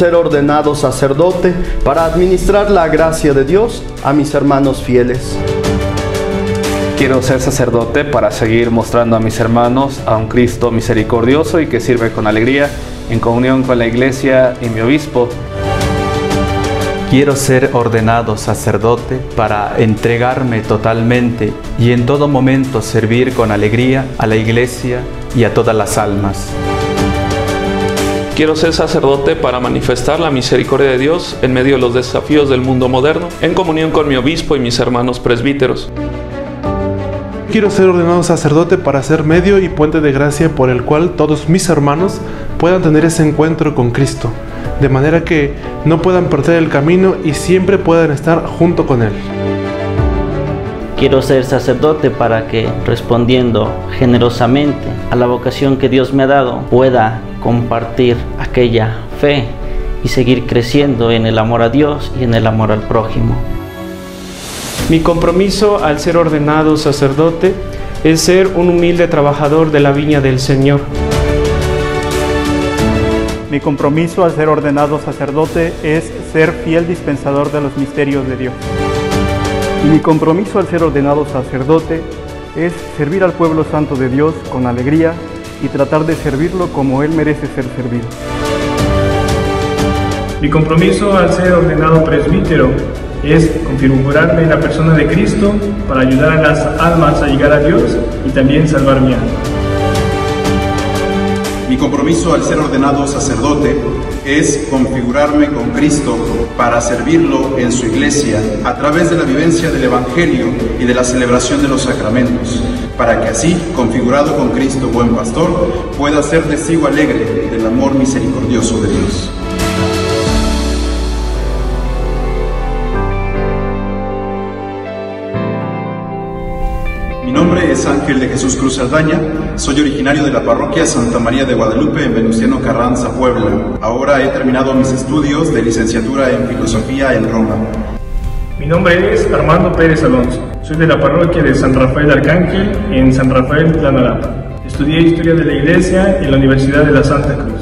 ser ordenado sacerdote para administrar la gracia de Dios a mis hermanos fieles. Quiero ser sacerdote para seguir mostrando a mis hermanos a un Cristo misericordioso y que sirve con alegría, en comunión con la Iglesia y mi obispo. Quiero ser ordenado sacerdote para entregarme totalmente y en todo momento servir con alegría a la Iglesia y a todas las almas. Quiero ser sacerdote para manifestar la misericordia de Dios en medio de los desafíos del mundo moderno, en comunión con mi obispo y mis hermanos presbíteros. Quiero ser ordenado sacerdote para ser medio y puente de gracia por el cual todos mis hermanos puedan tener ese encuentro con Cristo, de manera que no puedan perder el camino y siempre puedan estar junto con Él. Quiero ser sacerdote para que, respondiendo generosamente a la vocación que Dios me ha dado, pueda compartir aquella fe y seguir creciendo en el amor a Dios y en el amor al prójimo. Mi compromiso al ser ordenado sacerdote es ser un humilde trabajador de la viña del Señor. Mi compromiso al ser ordenado sacerdote es ser fiel dispensador de los misterios de Dios. Y mi compromiso al ser ordenado sacerdote es servir al pueblo santo de Dios con alegría y tratar de servirlo como Él merece ser servido. Mi compromiso al ser ordenado presbítero es configurarme en la persona de Cristo para ayudar a las almas a llegar a Dios y también salvar mi alma. Mi compromiso al ser ordenado sacerdote es configurarme con Cristo para servirlo en su iglesia a través de la vivencia del Evangelio y de la celebración de los sacramentos, para que así, configurado con Cristo, buen pastor, pueda ser testigo alegre del amor misericordioso de Dios. Mi nombre es Ángel de Jesús Cruz Aldaña, soy originario de la parroquia Santa María de Guadalupe en Venustiano Carranza, Puebla. Ahora he terminado mis estudios de licenciatura en Filosofía en Roma. Mi nombre es Armando Pérez Alonso, soy de la parroquia de San Rafael del Arcángel en San Rafael de Tlanarapa. Estudié Historia de la Iglesia en la Universidad de la Santa Cruz.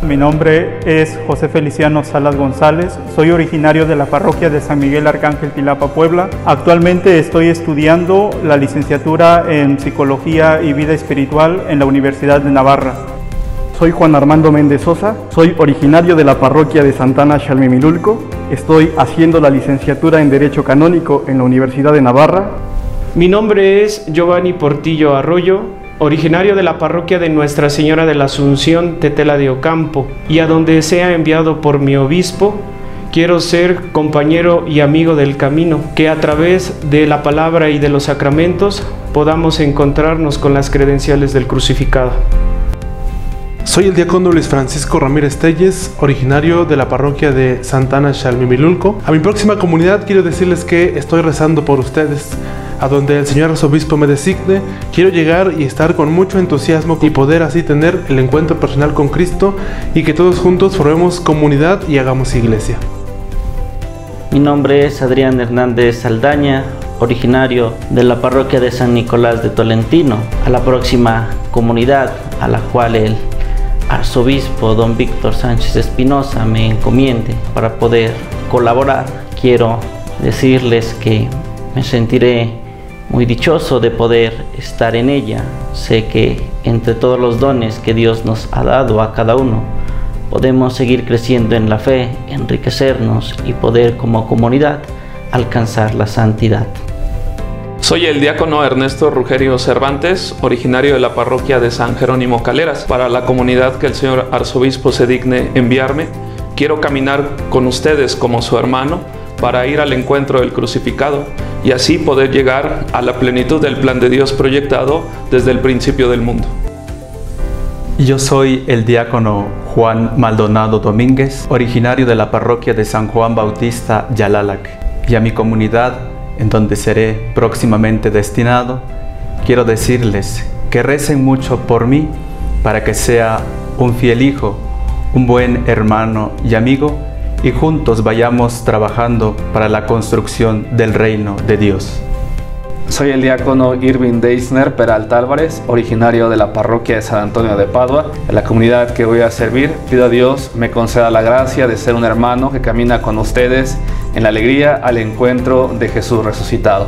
Mi nombre es José Feliciano Salas González, soy originario de la parroquia de San Miguel Arcángel Tilapa, Puebla. Actualmente estoy estudiando la licenciatura en Psicología y Vida Espiritual en la Universidad de Navarra. Soy Juan Armando Méndez Sosa, soy originario de la parroquia de Santana Chalmimilulco. Estoy haciendo la licenciatura en Derecho Canónico en la Universidad de Navarra. Mi nombre es Giovanni Portillo Arroyo, originario de la parroquia de Nuestra Señora de la Asunción, Tetela de Ocampo, y a donde sea enviado por mi obispo, quiero ser compañero y amigo del camino, que a través de la palabra y de los sacramentos podamos encontrarnos con las credenciales del crucificado. Soy el diácono Luis Francisco Ramírez Telles, originario de la parroquia de Santana Chalmimilulco. A mi próxima comunidad quiero decirles que estoy rezando por ustedes. A donde el señor arzobispo me designe, quiero llegar y estar con mucho entusiasmo y poder así tener el encuentro personal con Cristo y que todos juntos formemos comunidad y hagamos iglesia. Mi nombre es Adrián Hernández Saldaña, originario de la parroquia de San Nicolás de Tolentino. A la próxima comunidad a la cual el arzobispo don Víctor Sánchez Espinosa me encomiende para poder colaborar, quiero decirles que me sentiré muy dichoso de poder estar en ella. Sé que entre todos los dones que Dios nos ha dado a cada uno, podemos seguir creciendo en la fe, enriquecernos y poder como comunidad alcanzar la santidad. Soy el diácono Ernesto Rugerio Cervantes, originario de la parroquia de San Jerónimo Caleras. Para la comunidad que el señor arzobispo se digne enviarme, quiero caminar con ustedes como su hermano para ir al encuentro del crucificado y así poder llegar a la plenitud del plan de Dios proyectado desde el principio del mundo. Yo soy el diácono Juan Maldonado Domínguez, originario de la parroquia de San Juan Bautista Yalalac, y a mi comunidad, en donde seré próximamente destinado, quiero decirles que recen mucho por mí para que sea un fiel hijo, un buen hermano y amigo, y juntos vayamos trabajando para la construcción del reino de Dios. Soy el diácono Irving Deisner Peralta Álvarez, originario de la parroquia de San Antonio de Padua. En la comunidad que voy a servir, pido a Dios me conceda la gracia de ser un hermano que camina con ustedes en la alegría al encuentro de Jesús resucitado.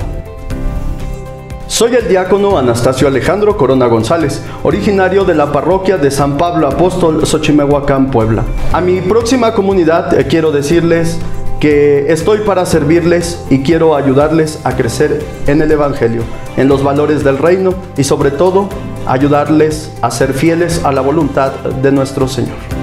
Soy el diácono Anastasio Alejandro Corona González, originario de la parroquia de San Pablo Apóstol, Xochimehuacán, Puebla. A mi próxima comunidad quiero decirles que estoy para servirles y quiero ayudarles a crecer en el Evangelio, en los valores del reino y sobre todo ayudarles a ser fieles a la voluntad de nuestro Señor.